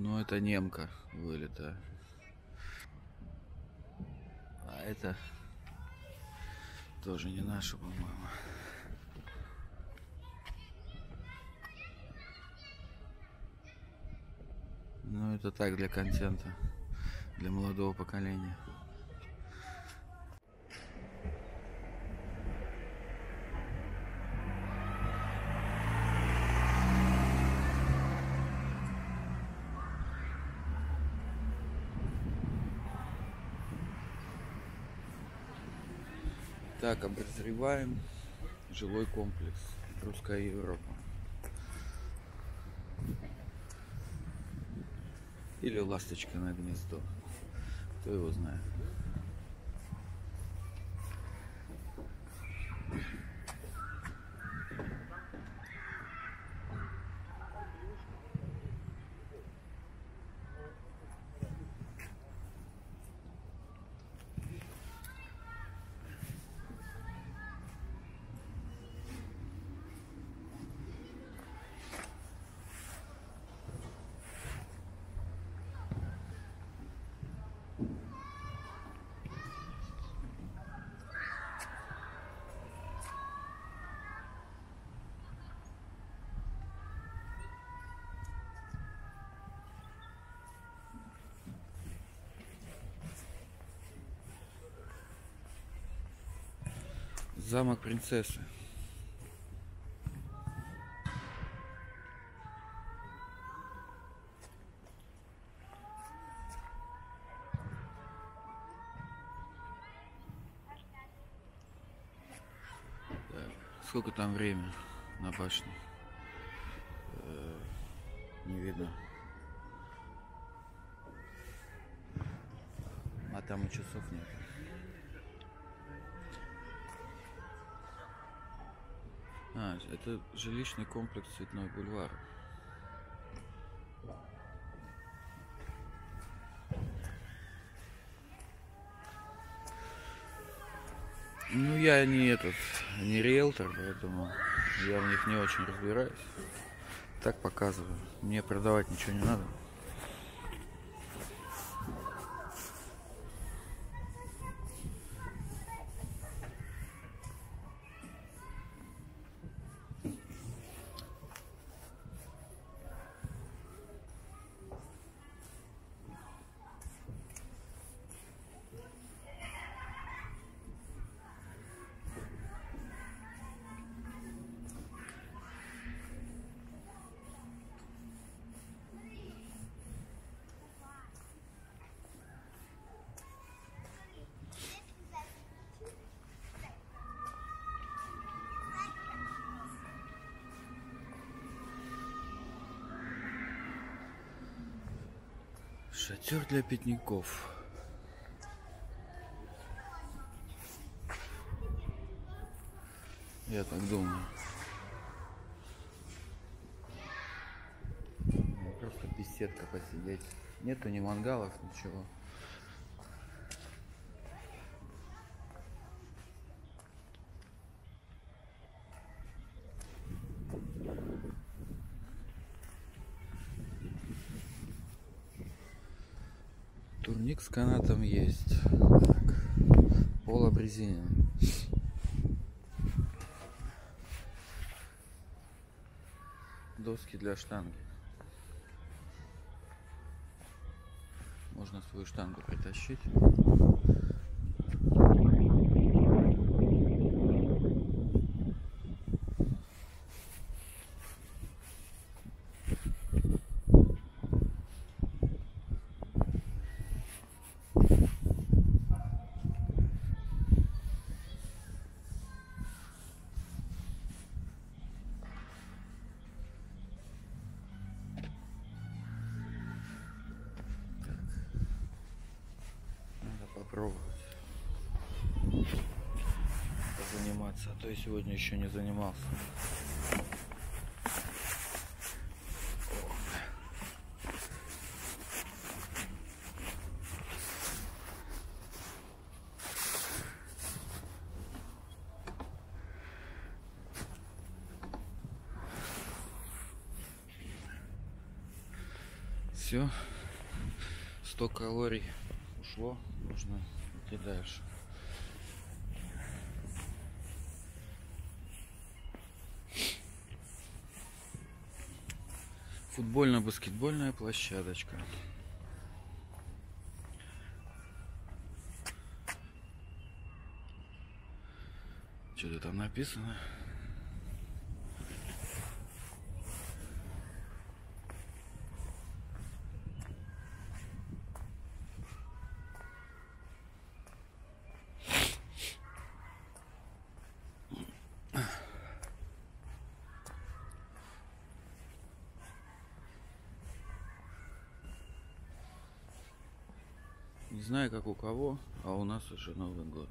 Ну, это немка вылета. А это тоже не наша, по-моему. Ну, это так, для контента, для молодого поколения. Так, обозреваем жилой комплекс «Русская Европа» или «Ласточка на гнездо», кто его знает. Замок принцессы. Так, сколько там время на башне? Не видно. А там и часов нет. А, это жилищный комплекс «Цветной бульвар». Ну, я не риэлтор, поэтому я в них не очень разбираюсь. Так показываю. Мне продавать ничего не надо. Шатер для пикников. Я так думаю. Просто беседка посидеть. Нету ни мангалов, ничего. Турник с канатом есть. Так. Пол обрезиненный. Доски для штанги. Можно свою штангу притащить. Заниматься, а то я сегодня еще не занимался. все, 100 калорий ушло, нужно идти дальше. Футбольно-баскетбольная площадочка. Что-то там написано. Не знаю, как у кого, а у нас уже Новый год.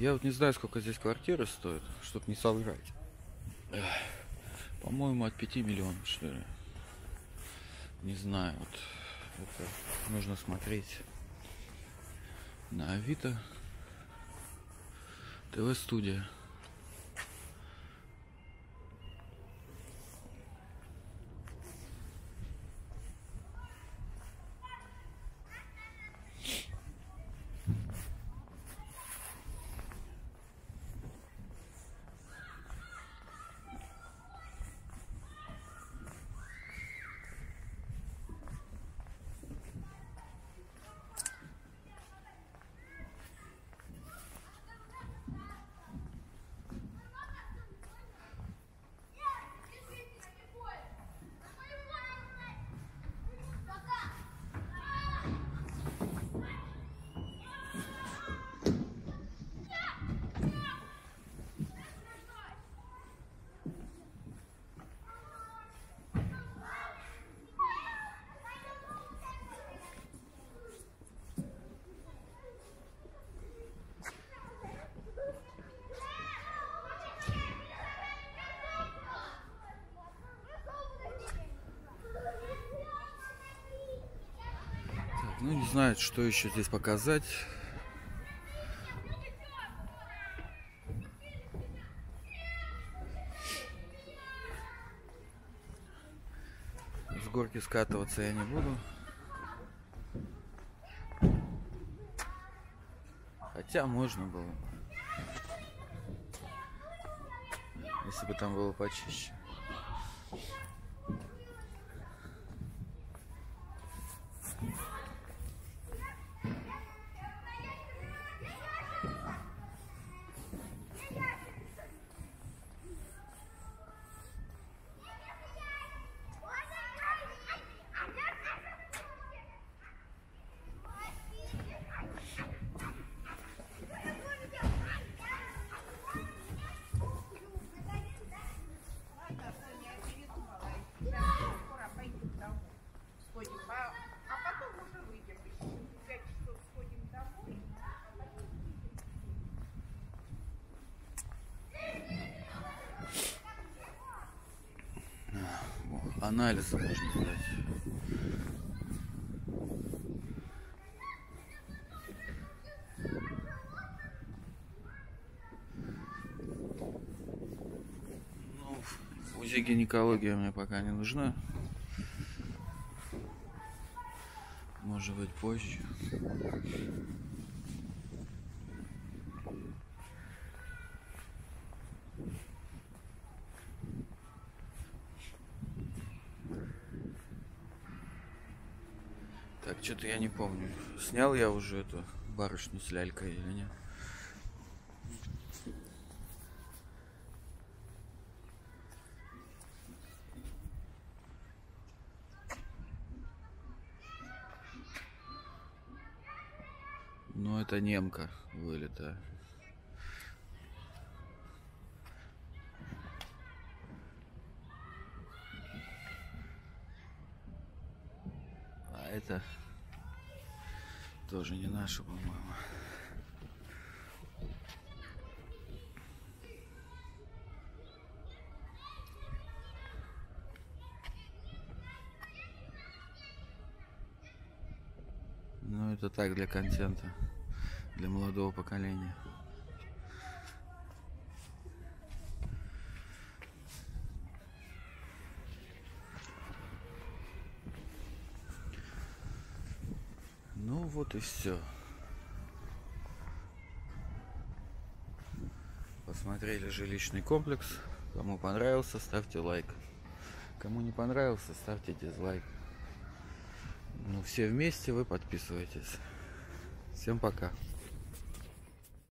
Я вот не знаю, сколько здесь квартиры стоят, чтобы не соврать. По-моему, от 5 миллионов, что ли. Не знаю, вот это нужно смотреть на Авито. ТВ-студия. Ну, не знаю, что еще здесь показать. С горки скатываться я не буду. Хотя можно было. Если бы там было почище. Анализы можно сдать. Ну, УЗИ-гинекология мне пока не нужна. Может быть, позже. Что-то я не помню, снял я уже эту барышню с лялькой или нет. Ну, это немка вылета. А это... Тоже не наша, по-моему. Ну, это так, для контента, для молодого поколения. Ну вот и все. Посмотрели жилищный комплекс. Кому понравился, ставьте лайк. Кому не понравился, ставьте дизлайк. Ну, все вместе вы подписывайтесь. Всем пока.